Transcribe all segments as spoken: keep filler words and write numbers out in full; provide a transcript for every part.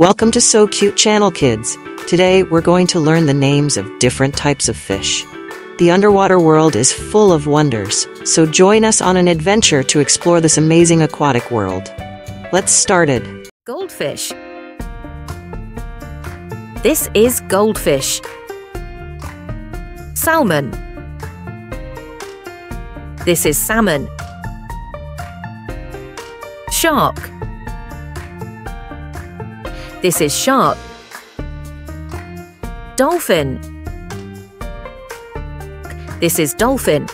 Welcome to So Cute Channel Kids. Today we're going to learn the names of different types of fish. The underwater world is full of wonders, so join us on an adventure to explore this amazing aquatic world. Let's start it. Goldfish. This is goldfish. Salmon. This is salmon. Shark. This is shark. Dolphin. This is dolphin.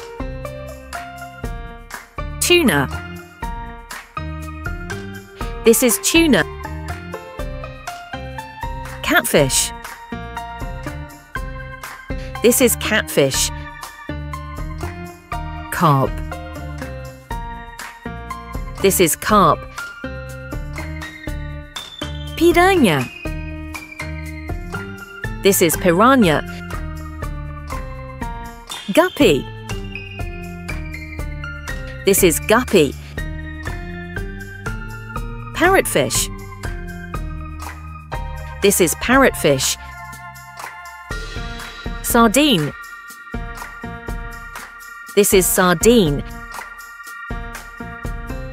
Tuna. This is tuna. Catfish. This is catfish. Carp. This is carp. Piranha. This is piranha. Guppy. This is guppy. Parrotfish. This is parrotfish. Sardine. This is sardine.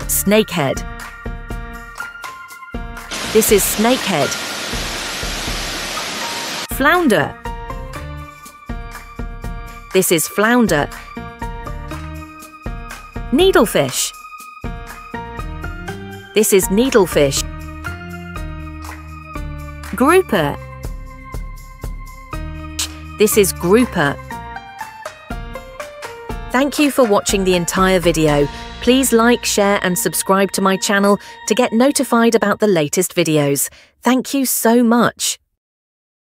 Snakehead. This is snakehead. Flounder. This is flounder. Needlefish. This is needlefish. Grouper. This is grouper. Thank you for watching the entire video. Please like, share and subscribe to my channel to get notified about the latest videos. Thank you so much.